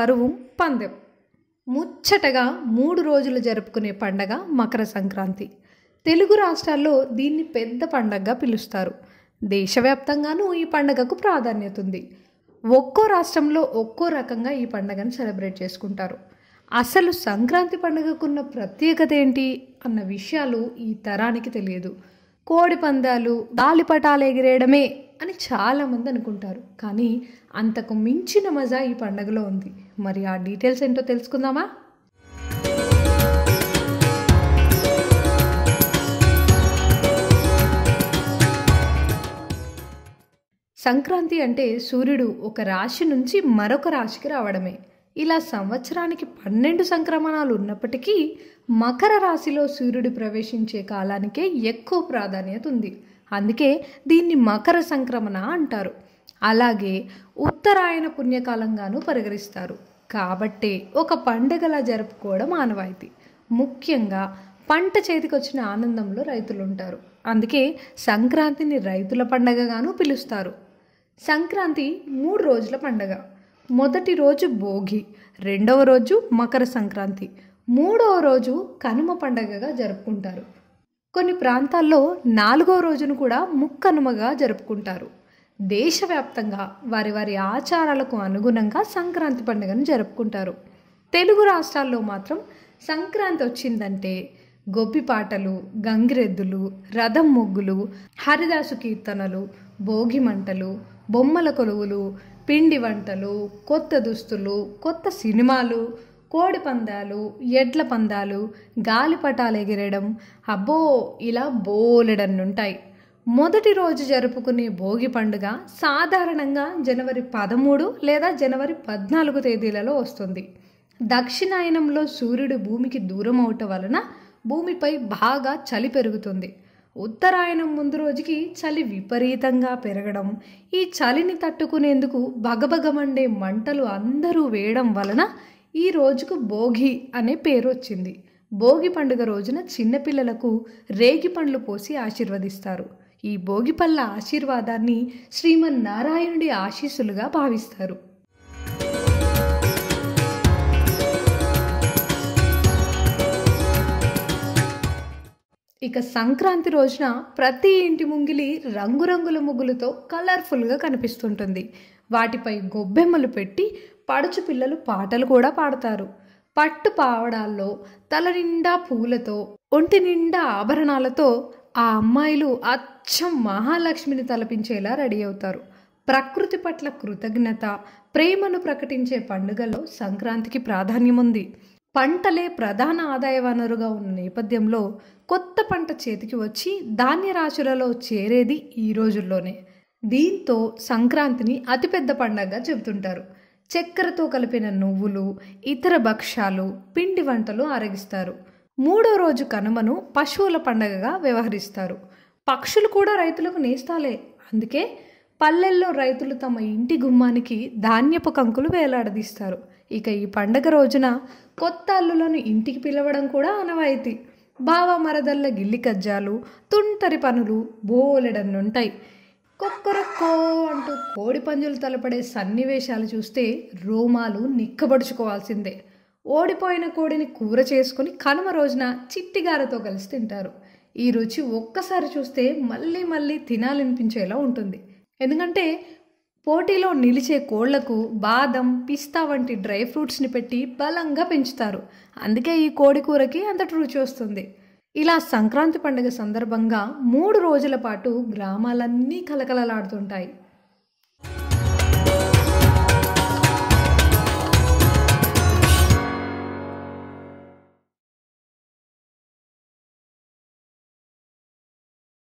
పరువం పందెం ముచ్చటగా 3 రోజులు జరుపుకునే పండగ మకర సంక్రాంతి. తెలుగు రాష్ట్రాల్లో దీన్ని పెద్ద పండగగా పిలుస్తారు. దేశవ్యాప్తంగానూ ఈ పండగకు ప్రాధాన్యత ఉంది. ఒక్కో రాష్ట్రంలో ఒక్కో రకంగా ఈ పండగను సెలబ్రేట్ చేసుకుంటారు. అసలు సంక్రాంతి పండుగకున్న ప్రత్యేకత ఏంటి అన్న విషయాలు ఈ తరానికి తెలియదు. కోడి పందాలు, గాలిపటాలు ఎగిరేయడమే అని చాలామంది అనుకుంటారు, కానీ అంతకు మించిన మజా ఈ పండుగలో ఉంది. మరి ఆ డీటెయిల్స్ ఏంటో తెలుసుకుందామా? సంక్రాంతి అంటే సూర్యుడు ఒక రాశి నుంచి మరొక రాశికి రావడమే. ఇలా సంవత్సరానికి 12 సంక్రమణాలు ఉన్నప్పటికీ మకర రాశిలో సూర్యుడు ప్రవేశించే కాలానికే ఎక్కువ ప్రాధాన్యత ఉంది. అందుకే దీన్ని మకర సంక్రమణ అంటారు. అలాగే ఉత్తరాయణ పుణ్యకాలంగానూ పరిగణిస్తారు. కాబట్టే ఒక పండుగలా జరుపుకోవడం ఆనవాయితీ. ముఖ్యంగా పంట చేతికొచ్చిన ఆనందంలో రైతులు ఉంటారు. అందుకే సంక్రాంతిని రైతుల పండగగాను పిలుస్తారు. సంక్రాంతి 3 రోజుల పండగ. మొదటి రోజు భోగి, రెండవ రోజు మకర సంక్రాంతి, మూడవ రోజు కనుమ పండగగా జరుపుకుంటారు. కొన్ని ప్రాంతాల్లో 4వ రోజును కూడా ముక్కనుమగా జరుపుకుంటారు. దేశవ్యాప్తంగా వారి వారి ఆచారాలకు అనుగుణంగా సంక్రాంతి పండుగను జరుపుకుంటారు. తెలుగు రాష్ట్రాల్లో మాత్రం సంక్రాంతి వచ్చిందంటే గొబ్బి పాటలు, గంగిరెద్దులు, రథం ముగ్గులు, హరిదాసు కీర్తనలు, భోగి మంటలు, బొమ్మల కొలువులు, పిండి వంటలు, కొత్త దుస్తులు, కొత్త సినిమాలు, కోడి పందాలు, ఎడ్ల పందాలు, గాలిపటాలు ఎగిరేయడం, అబ్బో ఇలా బోలెడన్నుంటాయి. మొదటి రోజు జరుపుకునే భోగి పండుగ సాధారణంగా జనవరి 13 లేదా జనవరి 14 తేదీలలో వస్తుంది. దక్షిణాయనంలో సూర్యుడు భూమికి దూరం అవటం వలన భూమిపై బాగా చలి పెరుగుతుంది. ఉత్తరాయణం ముందు రోజుకి చలి విపరీతంగా పెరగడం, ఈ చలిని తట్టుకునేందుకు బగబగమండే మంటలు అందరూ వేయడం వలన ఈ రోజుకు భోగి అనే పేరు వచ్చింది. భోగి పండుగ రోజున చిన్నపిల్లలకు రేగి పండ్లు పోసి ఆశీర్వదిస్తారు. ఈ భోగి పళ్ళ ఆశీర్వాదాన్ని శ్రీమన్నారాయణుడి ఆశీస్సులుగా భావిస్తారు. ఇక సంక్రాంతి రోజున ప్రతి ఇంటి ముంగిలి రంగురంగుల ముగ్గులతో కలర్ఫుల్గా కనిపిస్తుంటుంది. వాటిపై గొబ్బెమ్మలు పెట్టి పడుచు పిల్లలు పాటలు కూడా పాడతారు. పట్టు పావడాల్లో తల నిండా పూలతో, ఒంటి నిండా ఆభరణాలతో ఆ అమ్మాయిలు అచ్చం మహాలక్ష్మిని తలపించేలా రెడీ అవుతారు. ప్రకృతి పట్ల కృతజ్ఞత, ప్రేమను ప్రకటించే పండుగలో సంక్రాంతికి ప్రాధాన్యం ఉంది. పంటలే ప్రధాన ఆదాయ వనరుగా ఉన్న నేపథ్యంలో కొత్త పంట చేతికి వచ్చి ధాన్య రాశులలో చేరేది ఈ రోజుల్లోనే. దీంతో సంక్రాంతిని అతిపెద్ద పండగగా చెబుతుంటారు. చక్కెరతో కలిపిన నువ్వులు, ఇతర భక్ష్యాలు, పిండి వంటలు ఆరగిస్తారు. 3వ రోజు కనుమను పశువుల పండగగా వ్యవహరిస్తారు. పక్షులు కూడా రైతులకు నేస్తాలే. అందుకే పల్లెల్లో రైతులు తమ ఇంటి గుమ్మానికి ధాన్యపు కంకులు వేలాడదీస్తారు. ఇక ఈ పండగ రోజున కొత్త అల్లులను ఇంటికి పిలవడం కూడా ఆనవాయితీ. బావ మరదళ్ళ గిల్లి కజ్జాలు, తుంటరి పనులు బోలెడన్నుంటాయి. కొక్కరొక్కో అంటూ కోడి పంజులు తలపడే సన్నివేశాలు చూస్తే రోమాలు నిక్కబడుచుకోవాల్సిందే. ఓడిపోయిన కోడిని కూర చేసుకుని కనుమ రోజున చిట్టిగారతో కలిసి తింటారు. ఈ రుచి ఒక్కసారి చూస్తే మళ్ళీ మళ్ళీ తినాలనిపించేలా ఉంటుంది. ఎందుకంటే పోటీలో నిలిచే కోళ్లకు బాదం, పిస్తా వంటి డ్రై ఫ్రూట్స్ని పెట్టి బలంగా పెంచుతారు. అందుకే ఈ కోడి కూరకి అంతటి రుచి వస్తుంది. ఇలా సంక్రాంతి పండుగ సందర్భంగా 3 రోజుల పాటు గ్రామాలన్నీ కలకలలాడుతుంటాయి.